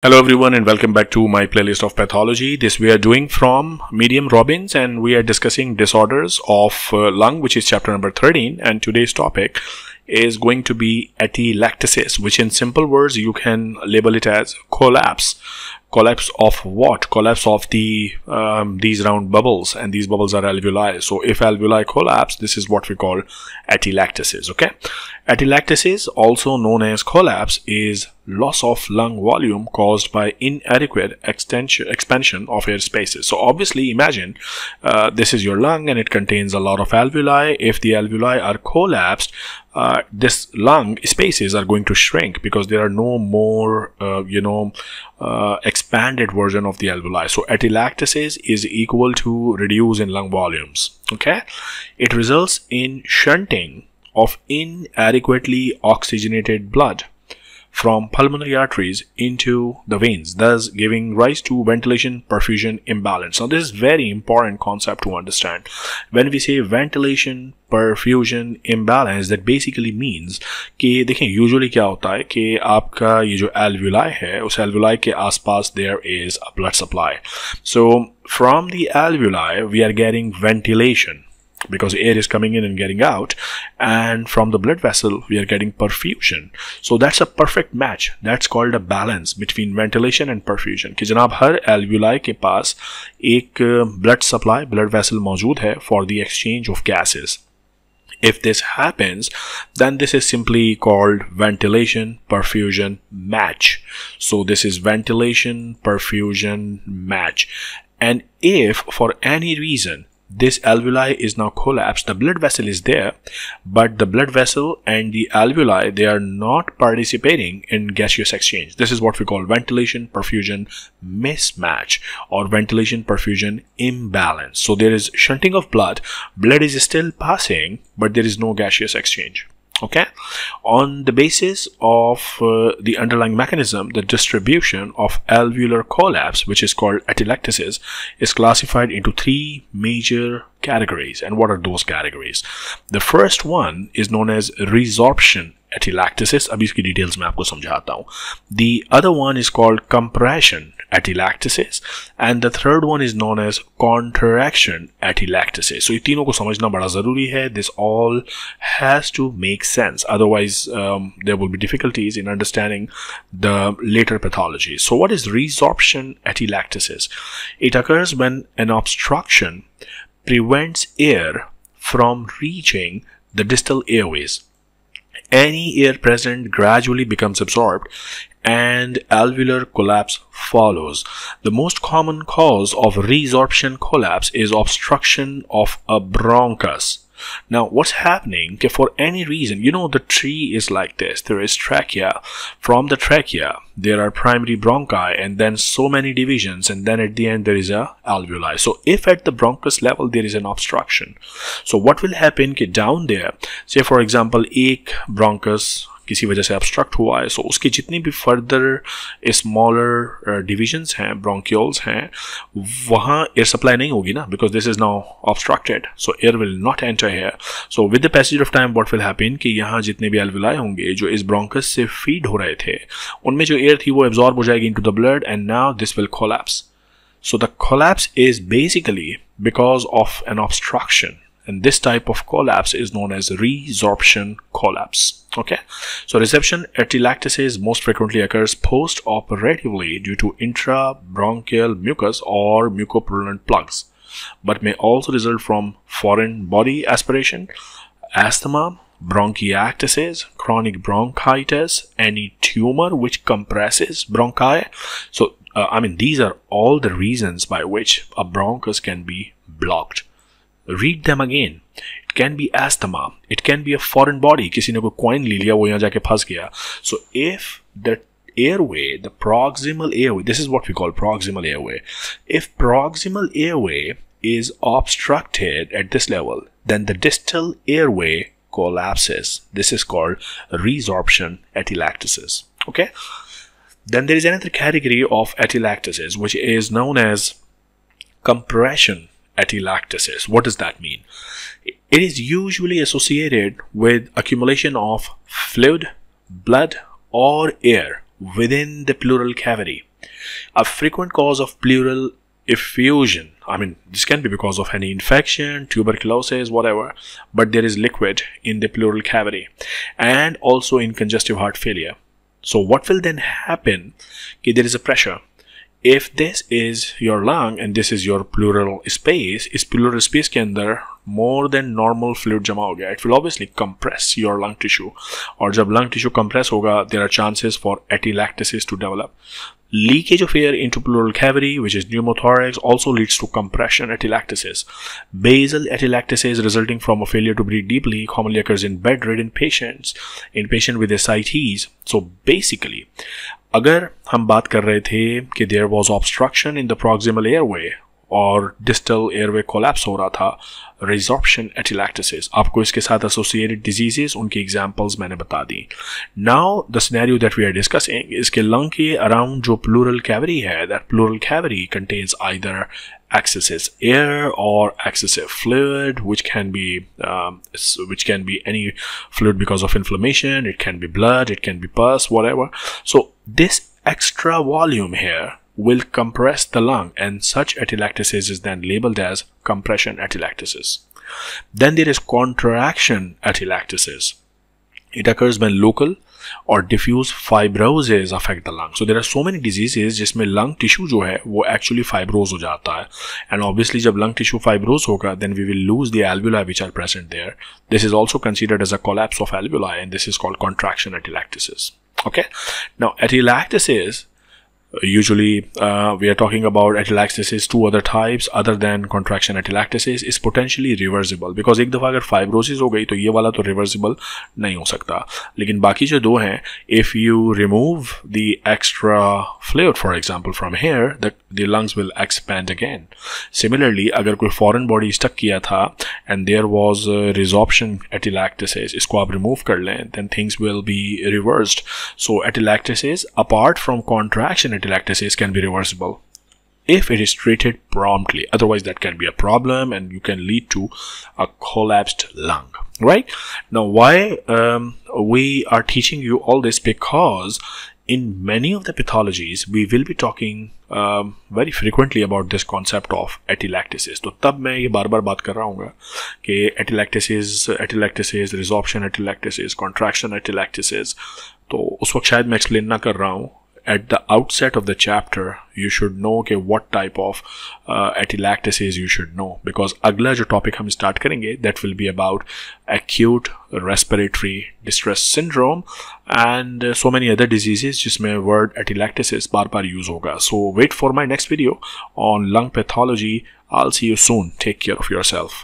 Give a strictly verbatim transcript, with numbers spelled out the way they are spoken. Hello everyone and welcome back to my playlist of pathology. This we are doing from Medium Robbins and we are discussing disorders of uh, lung, which is chapter number thirteen, and today's topic is going to be atelectasis, which in simple words you can label it as collapse. Collapse of what? Collapse of the um, these round bubbles, and these bubbles are alveoli. So if alveoli collapse, this is what we call atelectasis. Okay, atelectasis, also known as collapse, is loss of lung volume caused by inadequate extension expansion of air spaces. So obviously, imagine uh, this is your lung and it contains a lot of alveoli. If the alveoli are collapsed, Uh, this lung spaces are going to shrink because there are no more, uh, you know, uh, expanded version of the alveoli. So atelectasis is equal to reduce in lung volumes. Okay, it results in shunting of inadequately oxygenated blood from pulmonary arteries into the veins, thus giving rise to ventilation-perfusion imbalance. Now, this is a very important concept to understand. When we say ventilation-perfusion imbalance, that basically means कि देखें usually क्या होता है कि आपका ये जो alveoli है, उस alveoli के आसपास there is a blood supply. So from the alveoli we are getting ventilation, because air is coming in and getting out, and from the blood vessel we are getting perfusion. So that's a perfect match. That's called a balance between ventilation and perfusion. कि जनाब हर alveoli के पास एक blood supply, blood vessel मौजूद है for the exchange of gases. If this happens, then this is simply called ventilation perfusion match. So this is ventilation perfusion match. And if for any reason this alveoli is now collapsed, the blood vessel is there, but the blood vessel and the alveoli, they are not participating in gaseous exchange. This is what we call ventilation perfusion mismatch or ventilation perfusion imbalance. So there is shunting of blood, blood is still passing, but there is no gaseous exchange. Okay, on the basis of uh, the underlying mechanism, the distribution of alveolar collapse, which is called atelectasis, is classified into three major categories. And what are those categories? The first one is known as resorption atelectasis. Abhi iski details mein aapko samjhata hu. The other one is called compression atelectasis, and the third one is known as contraction atelectasis. So ye teenon ko samajhna bada zaruri hai. This all has to make sense, otherwise um, there will be difficulties in understanding the later pathology. So what is resorption atelectasis? It occurs when an obstruction prevents air from reaching the distal airways. Any air present gradually becomes absorbed and alveolar collapse follows. The most common cause of resorption collapse is obstruction of a bronchus. Now what's happening, for any reason, you know, the tree is like this. There is trachea. From the trachea there are primary bronchi, and then so many divisions, and then at the end there is a alveoli. So if at the bronchus level there is an obstruction, so what will happen ki down there, say for example ek bronchus किसी वजह से obstruct हुआ है, सो उसकी जितनी भी further smaller divisions हैं, bronchioles हैं, वहाँ एयर सप्लाई नहीं होगी ना, because this is now obstructed, so air will not enter here. So with the passage of time what will happen कि यहाँ जितने भी एल्विलाई होंगे जो इस ब्रोंकस से फीड हो रहे थे, उनमें जो एयर थी वो एब्जॉर्ब हो जाएगी into the blood, and now this will collapse. So the collapse is basically because of an obstruction. And this type of collapse is known as resorption collapse. Okay, so resorption atelectasis most frequently occurs post-operatively due to intrabronchial mucus or mucopurulent plugs, but may also result from foreign body aspiration, asthma, bronchiectasis, chronic bronchitis, any tumor which compresses bronchi. So, uh, I mean, these are all the reasons by which a bronchus can be blocked. Read them again. It can be asthma, it can be a foreign body, किसी ने कोई coin ले लिया वो यहाँ जाके फंस गया. So if the airway, the proximal airway, this is what we call proximal airway, if proximal airway is obstructed at this level, then the distal airway collapses. This is called resorption atelectasis. Okay, then there is another category of atelectasis which is known as compression atelectasis. What does that mean? It is usually associated with accumulation of fluid, blood, or air within the pleural cavity. A frequent cause of pleural effusion, I mean, this can be because of any infection, tuberculosis, whatever, but there is liquid in the pleural cavity, and also in congestive heart failure. So what will then happen? Okay, there is a pressure. If this is your lung and this is your pleural space, is pleural space के अंदर more than normal fluid जमा हो गया, it will obviously compress your lung tissue, और जब lung tissue compress होगा, there are chances for atelectasis to develop. Leakage of air into pleural cavity, which is pneumothorax, also leads to compression atelectasis. Basal atelectasis resulting from a failure to breathe deeply commonly occurs in bedridden patients, in patients with ascites. So basically, अगर हम बात कर रहे थे कि there was obstruction in the proximal airway और distal airway collapse हो रहा था, resorption atelectasis. आपको इसके साथ associated diseases, उनकी examples मैंने बता दी. Now the scenario that we are discussing is कि lung के around जो pleural cavity है, that pleural cavity contains either excessive air or excessive fluid, which can be um, which can be any fluid because of inflammation. It can be blood, it can be pus, whatever. So this extra volume here will compress the lung, and such atelectasis is then labeled as compression atelectasis. Then there is contraction atelectasis. It occurs when local or diffuse fibroses affect the lung. So there are so many diseases जिसमें lung tissue जो है वो actually fibrose हो जाता है, and obviously जब lung tissue fibrose होगा, then we will lose the alveoli which are present there. This is also considered as a collapse of alveoli, and this is called contraction atelectasis. Okay, now atelectasis, usually uh, we are talking about atelectasis, two other types other than contraction atelectasis, is potentially reversible, because एक दफा अगर fibrosis हो गई तो ये वाला तो reversible नहीं हो सकता, लेकिन बाकी जो दो हैं, if you remove the extra fluid for example from here, the, the lungs will expand again. Similarly, अगर कोई foreign body stuck किया था and there was resorption atelectasis, इसको आप remove कर लें, then things will be reversed. So atelectasis, apart from contraction atelectasis, can be reversible if it is treated promptly. Otherwise, that can be a problem and you can lead to a collapsed lung. Right now, why um, we are teaching you all this, because in many of the pathologies we will be talking um, very frequently about this concept of atelectasis. So tab main ye baar baar baat kar raha hoonga ke atelectasis, atelectasis, resorption atelectasis, contraction atelectasis, to us waqt shayad main explain na kar raha hu. At the outset of the chapter, you should know okay, what type of uh, atelectasis you should know, because agla jo topic hum start karenge, that will be about acute respiratory distress syndrome and uh, so many other diseases jisme word atelectasis bar bar use hoga. So wait for my next video on lung pathology. I'll see you soon. Take care of yourself.